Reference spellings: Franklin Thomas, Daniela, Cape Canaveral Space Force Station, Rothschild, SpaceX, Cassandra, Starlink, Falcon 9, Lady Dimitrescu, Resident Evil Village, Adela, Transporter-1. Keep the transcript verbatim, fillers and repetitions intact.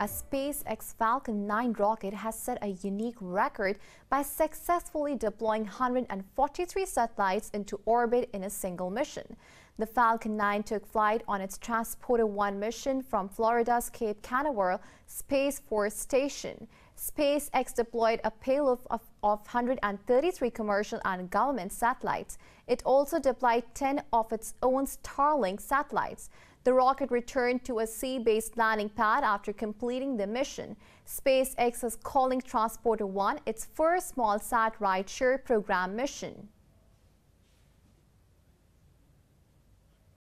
as SpaceX Falcon nine rocket has set a unique record by successfully deploying one hundred forty-three satellites into orbit in a single mission. The Falcon nine took flight on its Transporter one mission from Florida's Cape Canaveral Space Force Station. SpaceX deployed a payload of, of one hundred thirty-three commercial and government satellites. It also deployed ten of its own Starlink satellites. The rocket returned to a sea-based landing pad after completing the mission. SpaceX is calling Transporter one its first small sat rideshare program mission.